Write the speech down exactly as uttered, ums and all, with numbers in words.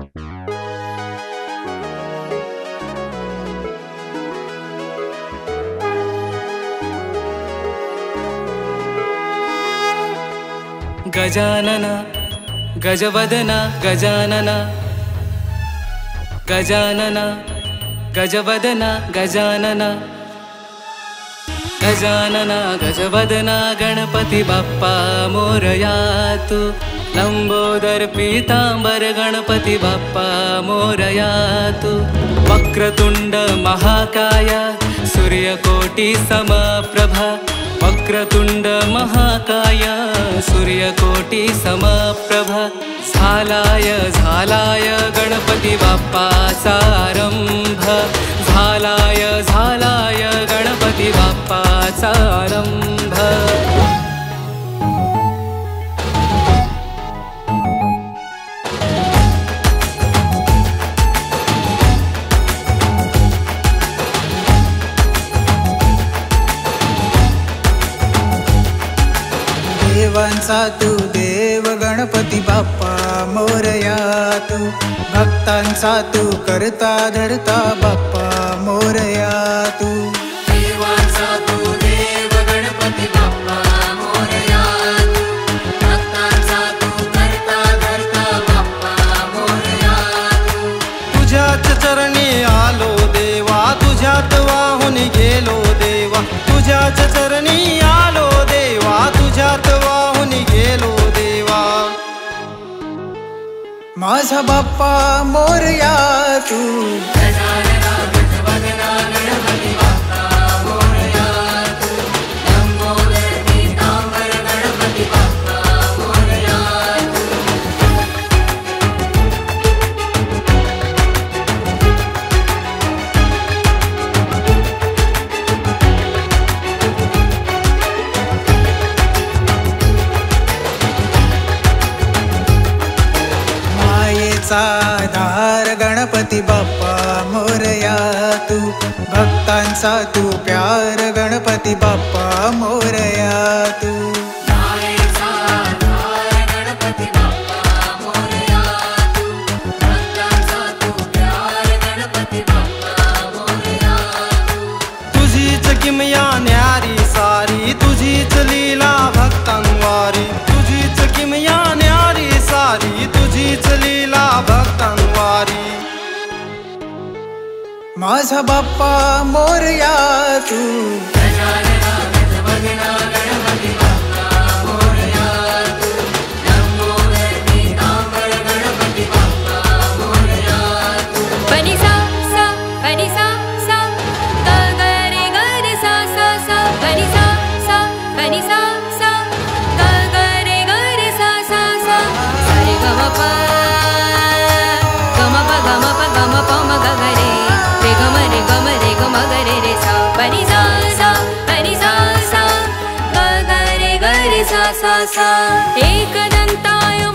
गजानना गजवदना गजानना गजानना गजवदना गजानना गजानना गजवदना गणपति बाप्पा मोरया तू लंबोदर पीतांबर गणपति बाप्पा मोरया तू वक्रतुंड महाकाय सूर्यकोटि समप्रभा वक्रतुंड महाकाय सूर्यकोटि समप्रभा झालाय झालाय गणपति बाप्पा सारंभ झालाय झालाय गणपति बाप्पा सारंभ देवांचा तू देव गणपति बाप्पा मोरया तू भक्तांचा तू करता धरता बाप्पा मोरया तू देवांचा तू देव गणपति बाप्पा मोरया तू भक्तांचा तू करता धरता बाप्पा मोरया तू तुझ्याच चरणी आलो देवा तुझ्यात वाहून गेलो देवा तुझ्याच चरणी आलो देवा तुझ्यात माझा बाप्पा मोरया तू गजानना गजवदना गणपति बाप्पा मोरया तू लंबोदर पीतांबर गणपति बाप्पा मोरया साधार गणपति बाप्पा मोरया तू भक्तांचा तू प्यार गणपति बाप्पा मोरया तू तुझीच किमया न्यारी सारी तुझीच लीला भक्तांवारी तुझीच किमया न्यारी सारी तुझीच लीला भक्तांवारी माझा बाप्पा मोरया तू गजानना गजवदना गणपति बाप्पा मोरया तू लंबोदर पीतांबर गणपति बाप्पा मोरया तू बनी सा सा बनी सा सा ग ग रे ग रे सा सा सा बनी सा सा बनी सा सा ग ग रे ग रे सा सा सा सा रे ग म प सा सा सा एकदंताय